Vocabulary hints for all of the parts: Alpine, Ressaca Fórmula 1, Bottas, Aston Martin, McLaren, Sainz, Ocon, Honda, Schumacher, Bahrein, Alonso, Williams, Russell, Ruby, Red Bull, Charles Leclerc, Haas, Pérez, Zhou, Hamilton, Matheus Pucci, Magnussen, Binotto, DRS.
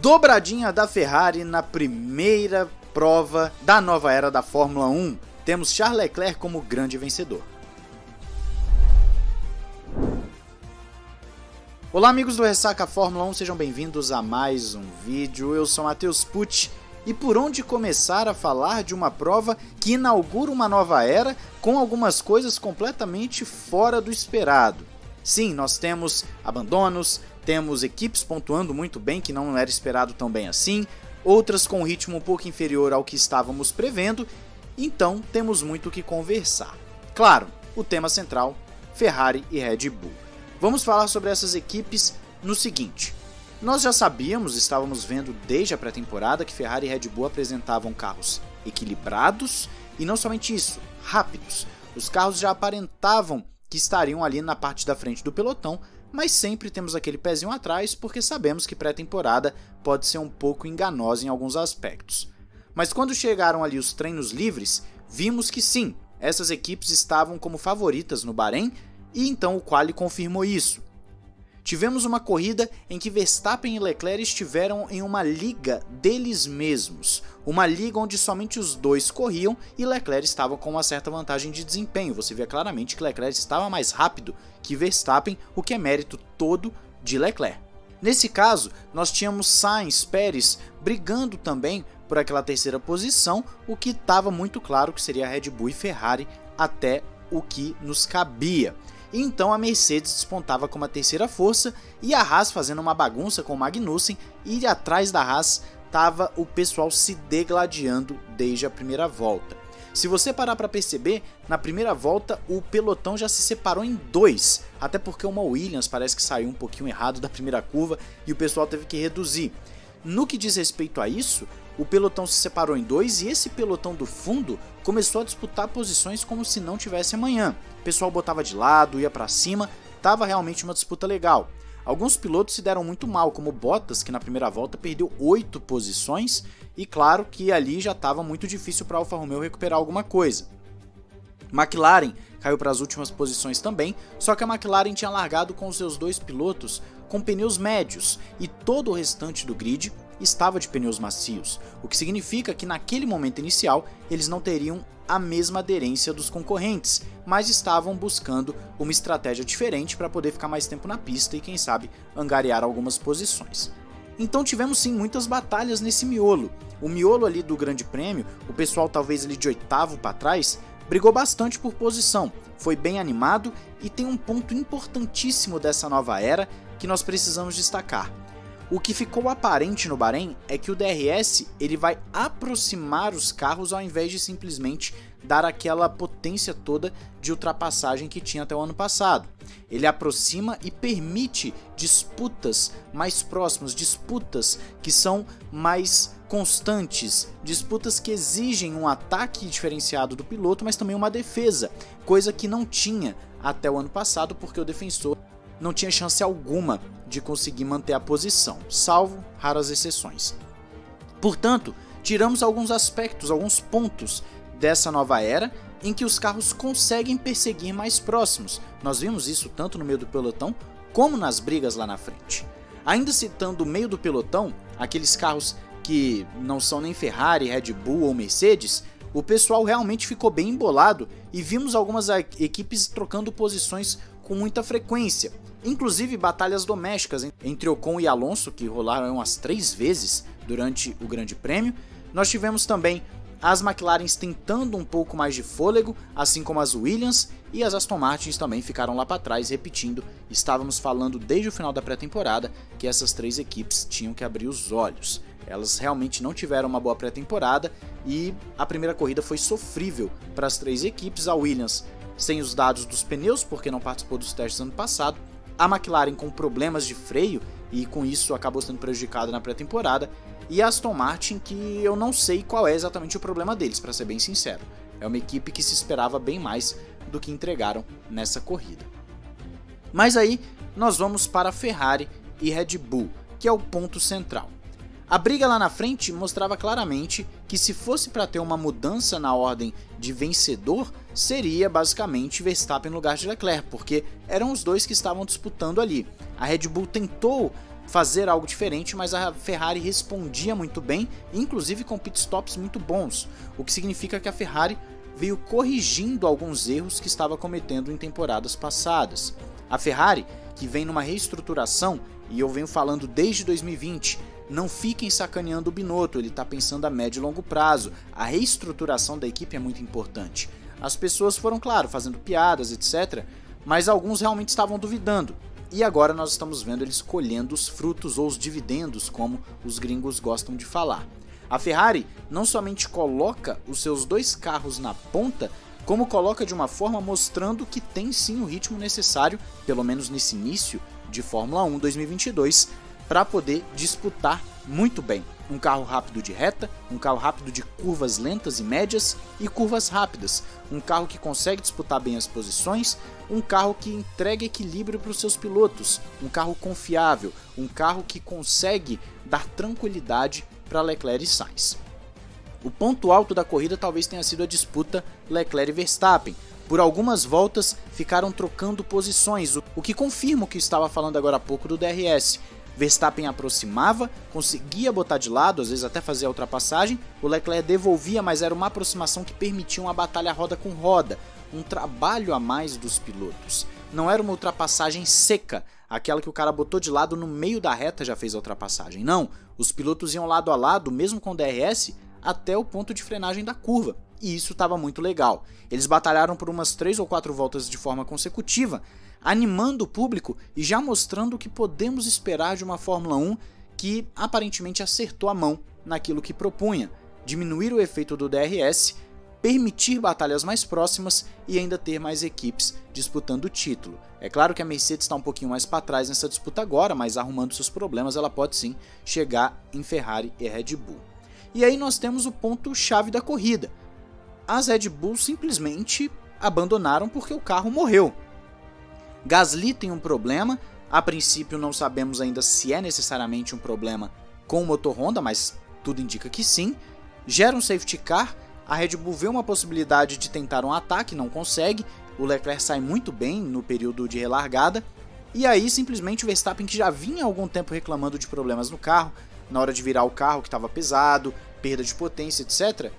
Dobradinha da Ferrari na primeira prova da nova era da Fórmula 1. Temos Charles Leclerc como grande vencedor. Olá amigos do Ressaca Fórmula 1, sejam bem-vindos a mais um vídeo. Eu sou Matheus Pucci e por onde começar a falar de uma prova que inaugura uma nova era com algumas coisas completamente fora do esperado. Sim, nós temos abandonos, temos equipes pontuando muito bem, que não era esperado tão bem assim, outras com um ritmo um pouco inferior ao que estávamos prevendo, então temos muito o que conversar. Claro, o tema central, Ferrari e Red Bull. Vamos falar sobre essas equipes no seguinte: nós já sabíamos, estávamos vendo desde a pré-temporada, que Ferrari e Red Bull apresentavam carros equilibrados e não somente isso, rápidos. Os carros já aparentavam que estariam ali na parte da frente do pelotão, mas sempre temos aquele pezinho atrás porque sabemos que pré-temporada pode ser um pouco enganosa em alguns aspectos. Mas quando chegaram ali os treinos livres, vimos que sim, essas equipes estavam como favoritas no Bahrein e então o quali confirmou isso. Tivemos uma corrida em que Verstappen e Leclerc estiveram em uma liga deles mesmos, uma liga onde somente os dois corriam e Leclerc estava com uma certa vantagem de desempenho. Você via claramente que Leclerc estava mais rápido que Verstappen, o que é mérito todo de Leclerc. Nesse caso, nós tínhamos Sainz, Pérez brigando também por aquela terceira posição, o que estava muito claro que seria Red Bull e Ferrari até o que nos cabia. Então a Mercedes despontava como a terceira força e a Haas fazendo uma bagunça com o Magnussen, e atrás da Haas estava o pessoal se degladiando desde a primeira volta. Se você parar para perceber, na primeira volta o pelotão já se separou em dois, até porque uma Williams parece que saiu um pouquinho errado da primeira curva e o pessoal teve que reduzir. No que diz respeito a isso, o pelotão se separou em dois e esse pelotão do fundo começou a disputar posições como se não tivesse amanhã. O pessoal botava de lado, ia para cima, tava realmente uma disputa legal. Alguns pilotos se deram muito mal, como Bottas, que na primeira volta perdeu 8 posições, e claro que ali já estava muito difícil para a Alfa Romeo recuperar alguma coisa. McLaren caiu para as últimas posições também, só que a McLaren tinha largado com os seus dois pilotos com pneus médios e todo o restante do grid estava de pneus macios, o que significa que naquele momento inicial eles não teriam a mesma aderência dos concorrentes, mas estavam buscando uma estratégia diferente para poder ficar mais tempo na pista e quem sabe angariar algumas posições. Então tivemos sim muitas batalhas nesse miolo. O miolo ali do Grande Prêmio, o pessoal talvez ali de oitavo para trás, brigou bastante por posição, foi bem animado e tem um ponto importantíssimo dessa nova era que nós precisamos destacar. O que ficou aparente no Bahrein é que o DRS ele vai aproximar os carros ao invés de simplesmente dar aquela potência toda de ultrapassagem que tinha até o ano passado. Ele aproxima e permite disputas mais próximas, disputas que são mais constantes, disputas que exigem um ataque diferenciado do piloto, mas também uma defesa, coisa que não tinha até o ano passado porque o defensor não tinha chance alguma de conseguir manter a posição, salvo raras exceções. Portanto, tiramos alguns aspectos, alguns pontos dessa nova era em que os carros conseguem perseguir mais próximos. Nós vimos isso tanto no meio do pelotão como nas brigas lá na frente. Ainda citando o meio do pelotão, aqueles carros que não são nem Ferrari, Red Bull ou Mercedes, o pessoal realmente ficou bem embolado e vimos algumas equipes trocando posições com muita frequência, inclusive batalhas domésticas entre Ocon e Alonso, que rolaram umas 3 vezes durante o Grande Prêmio. Nós tivemos também as McLarens tentando um pouco mais de fôlego, assim como as Williams, e as Aston Martins também ficaram lá para trás, repetindo, estávamos falando desde o final da pré-temporada que essas 3 equipes tinham que abrir os olhos. Elas realmente não tiveram uma boa pré-temporada e a primeira corrida foi sofrível para as 3 equipes, a Williams sem os dados dos pneus porque não participou dos testes ano passado, a McLaren com problemas de freio e com isso acabou sendo prejudicada na pré-temporada, e a Aston Martin, que eu não sei qual é exatamente o problema deles, para ser bem sincero. É uma equipe que se esperava bem mais do que entregaram nessa corrida. Mas aí nós vamos para a Ferrari e Red Bull, que é o ponto central. A briga lá na frente mostrava claramente que se fosse para ter uma mudança na ordem de vencedor, seria basicamente Verstappen no lugar de Leclerc, porque eram os dois que estavam disputando ali. A Red Bull tentou fazer algo diferente, mas a Ferrari respondia muito bem, inclusive com pitstops muito bons, o que significa que a Ferrari veio corrigindo alguns erros que estava cometendo em temporadas passadas. A Ferrari, que vem numa reestruturação, e eu venho falando desde 2020, não fiquem sacaneando o Binotto, ele está pensando a médio e longo prazo, a reestruturação da equipe é muito importante. As pessoas foram, claro, fazendo piadas, etc., mas alguns realmente estavam duvidando. E agora nós estamos vendo eles colhendo os frutos ou os dividendos, como os gringos gostam de falar. A Ferrari não somente coloca os seus dois carros na ponta, como coloca de uma forma mostrando que tem sim o ritmo necessário, pelo menos nesse início de Fórmula 1 2022, para poder disputar muito bem. Um carro rápido de reta, um carro rápido de curvas lentas e médias e curvas rápidas, um carro que consegue disputar bem as posições, um carro que entrega equilíbrio para os seus pilotos, um carro confiável, um carro que consegue dar tranquilidade para Leclerc e Sainz. O ponto alto da corrida talvez tenha sido a disputa Leclerc e Verstappen. Por algumas voltas ficaram trocando posições, o que confirma o que estava falando agora há pouco do DRS. Verstappen aproximava, conseguia botar de lado, às vezes até fazer a ultrapassagem, o Leclerc devolvia, mas era uma aproximação que permitia uma batalha roda com roda, um trabalho a mais dos pilotos. Não era uma ultrapassagem seca, aquela que o cara botou de lado no meio da reta já fez a ultrapassagem, não. Os pilotos iam lado a lado, mesmo com DRS, até o ponto de frenagem da curva, e isso estava muito legal. Eles batalharam por umas 3 ou 4 voltas de forma consecutiva, animando o público e já mostrando o que podemos esperar de uma Fórmula 1 que aparentemente acertou a mão naquilo que propunha, diminuir o efeito do DRS, permitir batalhas mais próximas e ainda ter mais equipes disputando o título. É claro que a Mercedes está um pouquinho mais para trás nessa disputa agora, mas arrumando seus problemas ela pode sim chegar em Ferrari e Red Bull. E aí nós temos o ponto-chave da corrida. As Red Bull simplesmente abandonaram porque o carro morreu. Gasly tem um problema, a princípio não sabemos ainda se é necessariamente um problema com o motor Honda, mas tudo indica que sim. Gera um safety car, a Red Bull vê uma possibilidade de tentar um ataque, não consegue, o Leclerc sai muito bem no período de relargada, e aí simplesmente o Verstappen, que já vinha há algum tempo reclamando de problemas no carro, na hora de virar o carro que estava pesado, perda de potência, etc.,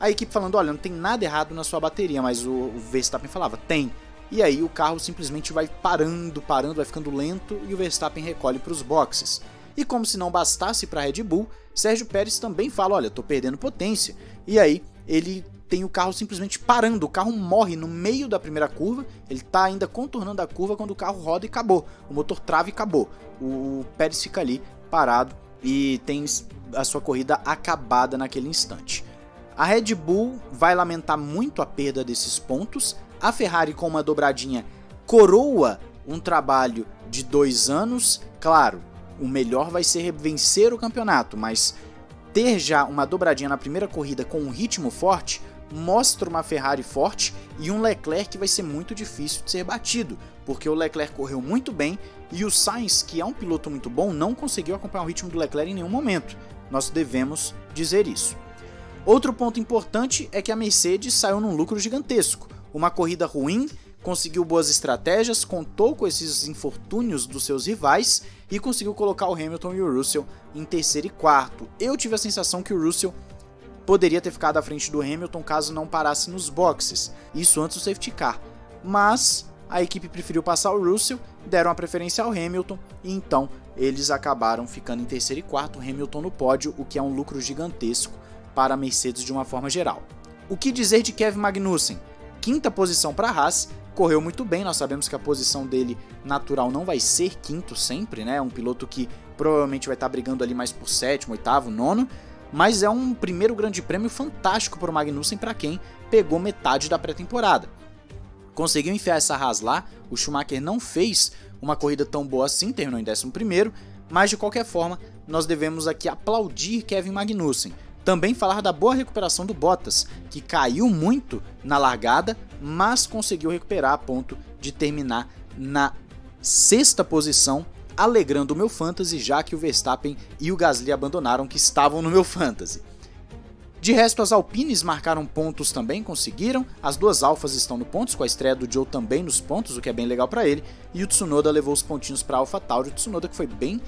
a equipe falando, olha, não tem nada errado na sua bateria, mas o Verstappen falava, tem. E aí o carro simplesmente vai parando, vai ficando lento e o Verstappen recolhe para os boxes. E como se não bastasse para a Red Bull, Sérgio Pérez também fala, olha, tô perdendo potência. E aí ele tem o carro simplesmente parando, o carro morre no meio da primeira curva, ele tá ainda contornando a curva quando o carro roda e acabou. O motor trava e acabou. O Pérez fica ali parado e tem a sua corrida acabada naquele instante. A Red Bull vai lamentar muito a perda desses pontos. A Ferrari, com uma dobradinha, coroa um trabalho de 2 anos. Claro, o melhor vai ser vencer o campeonato, mas ter já uma dobradinha na primeira corrida com um ritmo forte mostra uma Ferrari forte e um Leclerc que vai ser muito difícil de ser batido, porque o Leclerc correu muito bem e o Sainz, que é um piloto muito bom, não conseguiu acompanhar o ritmo do Leclerc em nenhum momento. Nós devemos dizer isso. Outro ponto importante é que a Mercedes saiu num lucro gigantesco. Uma corrida ruim, conseguiu boas estratégias, contou com esses infortúnios dos seus rivais e conseguiu colocar o Hamilton e o Russell em terceiro e quarto. Eu tive a sensação que o Russell poderia ter ficado à frente do Hamilton caso não parasse nos boxes, isso antes do safety car, mas a equipe preferiu passar o Russell, deram a preferência ao Hamilton e então eles acabaram ficando em terceiro e quarto, o Hamilton no pódio, o que é um lucro gigantesco para a Mercedes de uma forma geral. O que dizer de Kevin Magnussen? Quinta posição para a Haas, correu muito bem, nós sabemos que a posição dele natural não vai ser quinto sempre, né? É um piloto que provavelmente vai estar brigando ali mais por sétimo, oitavo, nono, mas é um primeiro grande prêmio fantástico para o Magnussen, para quem pegou metade da pré-temporada. Conseguiu enfiar essa Haas lá, o Schumacher não fez uma corrida tão boa assim, terminou em 11º, mas de qualquer forma nós devemos aqui aplaudir Kevin Magnussen. Também falar da boa recuperação do Bottas, que caiu muito na largada, mas conseguiu recuperar a ponto de terminar na 6ª posição, alegrando o meu fantasy, já que o Verstappen e o Gasly abandonaram, que estavam no meu fantasy. De resto, as Alpines marcaram pontos também, conseguiram, as duas Alfas estão no pontos, com a estreia do Zhou também nos pontos, o que é bem legal para ele, e o Tsunoda levou os pontinhos para a AlphaTauri, o Tsunoda que foi bem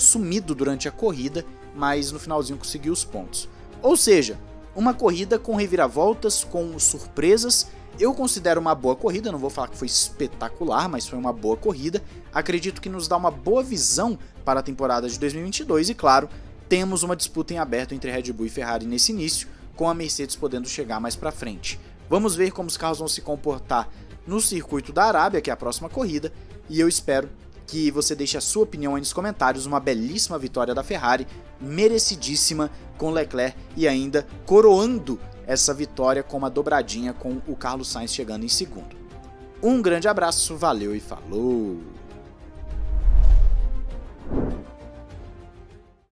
sumido durante a corrida, mas no finalzinho conseguiu os pontos. Ou seja, uma corrida com reviravoltas, com surpresas. Eu considero uma boa corrida, não vou falar que foi espetacular, mas foi uma boa corrida. Acredito que nos dá uma boa visão para a temporada de 2022 e, claro, temos uma disputa em aberto entre Red Bull e Ferrari nesse início, com a Mercedes podendo chegar mais para frente. Vamos ver como os carros vão se comportar no circuito da Arábia, que é a próxima corrida, e eu espero que você deixe a sua opinião aí nos comentários. Uma belíssima vitória da Ferrari, merecidíssima, com Leclerc, e ainda coroando essa vitória com uma dobradinha com o Carlos Sainz chegando em segundo. Um grande abraço, valeu e falou!